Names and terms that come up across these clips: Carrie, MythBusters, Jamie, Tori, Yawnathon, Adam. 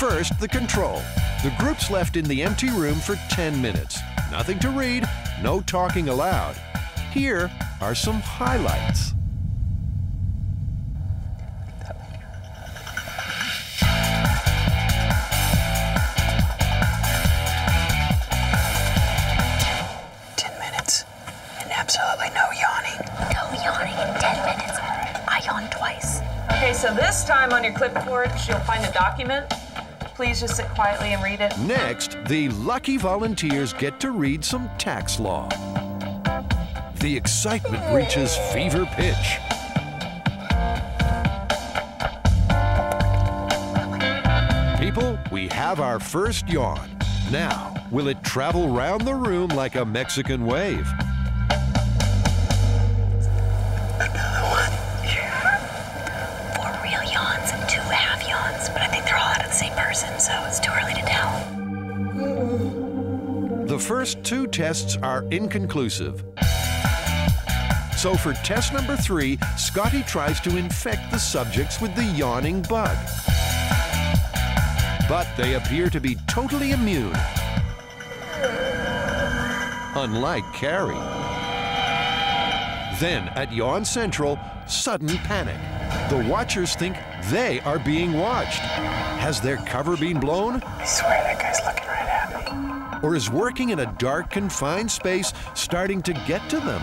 First, the control. The group's left in the empty room for 10 minutes. Nothing to read, no talking allowed. Here are some highlights. So this time on your clipboard, you'll find a document. Please just sit quietly and read it. Next, the lucky volunteers get to read some tax law. The excitement reaches fever pitch. People, we have our first yawn. Now, will it travel round the room like a Mexican wave? The first two tests are inconclusive. So for test number 3, Scotty tries to infect the subjects with the yawning bug. But they appear to be totally immune. Unlike Carrie. Then at Yawn Central, sudden panic. The watchers think they are being watched. Has their cover been blown? I swear that guy's looking right at me. Or is working in a dark, confined space starting to get to them?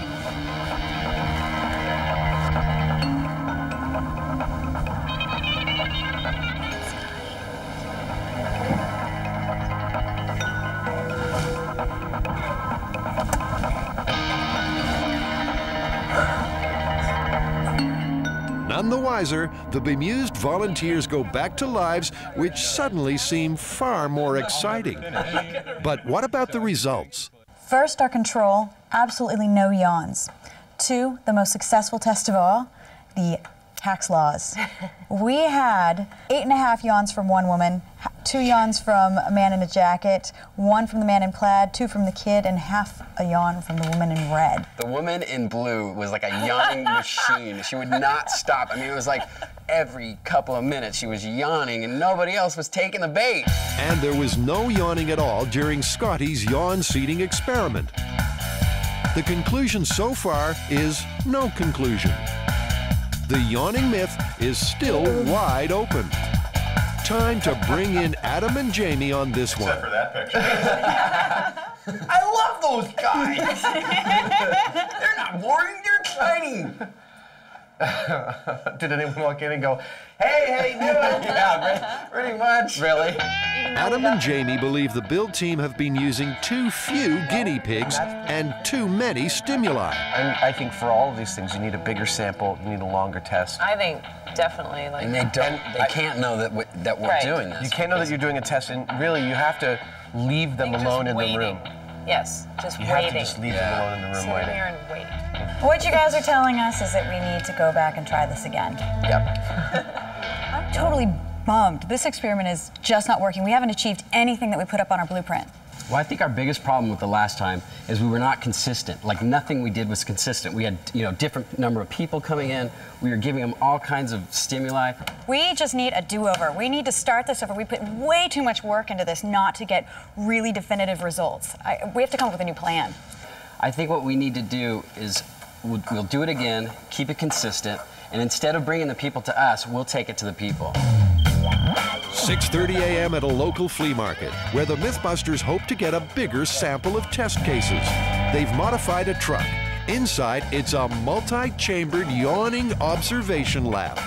None the wiser, the bemused volunteers go back to lives which suddenly seem far more exciting. But what about the results? First, our control, absolutely no yawns. 2, the most successful test of all, the tax laws. We had 8.5 yawns from one woman, 2 yawns from a man in a jacket, 1 from the man in plaid, 2 from the kid, and half a yawn from the woman in red. The woman in blue was like a yawning machine. She would not stop. I mean, it was like every couple of minutes she was yawning and nobody else was taking the bait. And there was no yawning at all during Scotty's yawn seating experiment. The conclusion so far is no conclusion. The yawning myth is still wide open. Time to bring in Adam and Jamie on this one. Except for that picture. I love those guys. They're not boring, they're exciting. Did anyone walk in and go, hey, how you doing? Yeah, pretty much. Really? Adam and Jamie believe the build team have been using too few guinea pigs and too many stimuli. I think for all of these things, you need a bigger sample, you need a longer test. I think definitely. Like, and they can't know that we're right. Doing this. You can't know that you're doing a test, and really, you have to leave them alone in the room. Yes, just waiting. You have to just leave them alone in the room waiting. Sit here and wait. What you guys are telling us is that we need to go back and try this again. Yep. I'm totally bummed. This experiment is just not working. We haven't achieved anything that we put up on our blueprint. Well, I think our biggest problem with the last time is we were not consistent. Like, nothing we did was consistent. We had, you know, different number of people coming in. We were giving them all kinds of stimuli. We just need a do-over. We need to start this over. We put way too much work into this not to get really definitive results. We have to come up with a new plan. I think what we need to do is we'll do it again, keep it consistent, and instead of bringing the people to us, we'll take it to the people. 6:30 a.m. at a local flea market, where the MythBusters hope to get a bigger sample of test cases. They've modified a truck. Inside, it's a multi-chambered, yawning observation lab.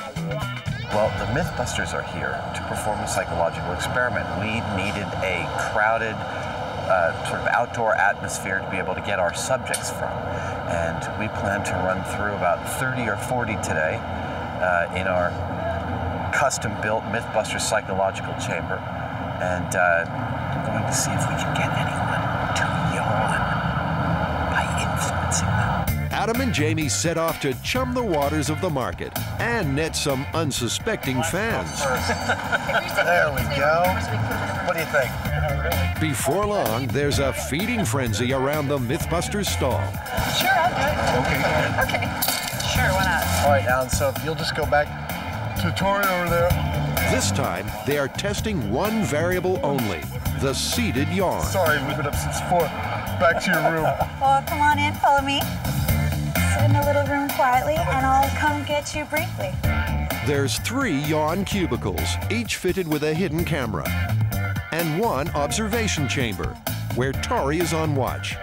Well, the MythBusters are here to perform a psychological experiment. We needed a crowded, sort of outdoor atmosphere to be able to get our subjects from. And we plan to run through about 30 or 40 today in our custom-built MythBusters psychological chamber, and I'm going to see if we can get anyone to yawn by influencing them. Adam and Jamie set off to chum the waters of the market and net some unsuspecting fans. There we go. What do you think? Before long, there's a feeding frenzy around the MythBusters stall. Sure, I'll do it. Okay. Sure, why not? All right, Alan, so if you'll just go back to Tori over there. This time, they are testing one variable only, the seated yawn. Sorry, we've been up since 4. Back to your room. Well, come on in, follow me. Sit in the little room quietly, and I'll come get you briefly. There's 3 yawn cubicles, each fitted with a hidden camera, and one observation chamber, where Tori is on watch.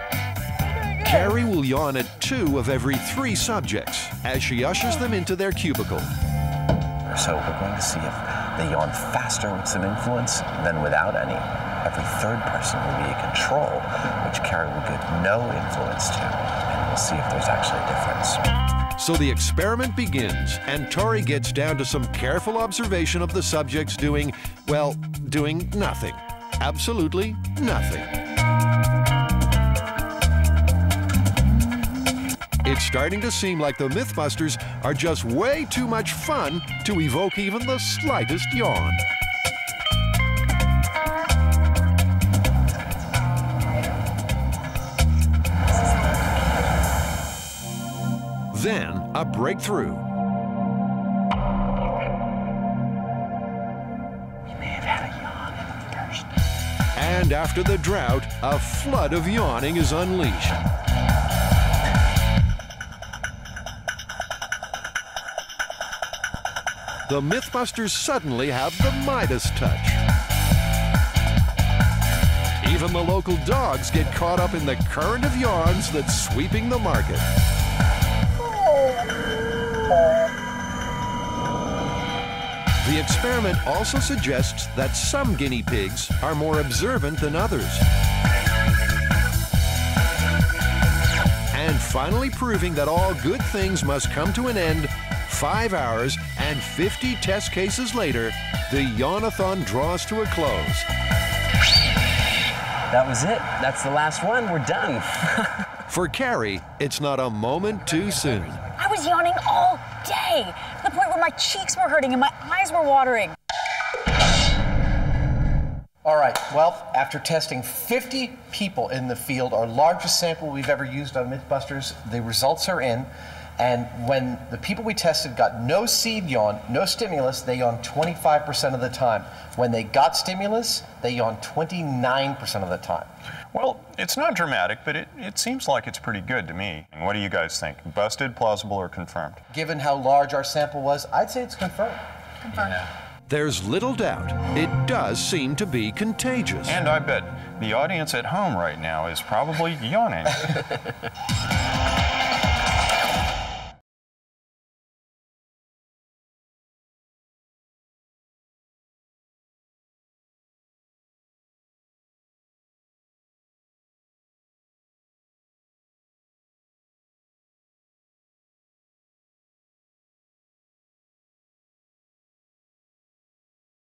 Carrie will yawn at 2 of every 3 subjects as she ushers them into their cubicle. So we're going to see if they yawn faster with some influence than without any. Every 3rd person will be a control, which Carrie will give no influence to, and we'll see if there's actually a difference. So the experiment begins, and Tori gets down to some careful observation of the subjects doing, well, doing nothing. Absolutely nothing. It's starting to seem like the MythBusters are just way too much fun to evoke even the slightest yawn. Then, a breakthrough. You may have had a yawn in the first. And after the drought, a flood of yawning is unleashed. The MythBusters suddenly have the Midas touch. Even the local dogs get caught up in the current of yawns that's sweeping the market. The experiment also suggests that some guinea pigs are more observant than others. And finally proving that all good things must come to an end, 5 hours and 50 test cases later, the yawnathon draws to a close. That was it. That's the last one. We're done. For Carrie, it's not a moment too soon. I was yawning all day, to the point where my cheeks were hurting and my eyes were watering. All right, well, after testing 50 people in the field, our largest sample we've ever used on MythBusters, the results are in. And when the people we tested got no seed yawn, no stimulus, they yawned 25% of the time. When they got stimulus, they yawned 29% of the time. Well, it's not dramatic, but it seems like it's pretty good to me. And what do you guys think? Busted, plausible, or confirmed? Given how large our sample was, I'd say it's confirmed. Confirmed. Yeah. There's little doubt it does seem to be contagious. And I bet the audience at home right now is probably yawning.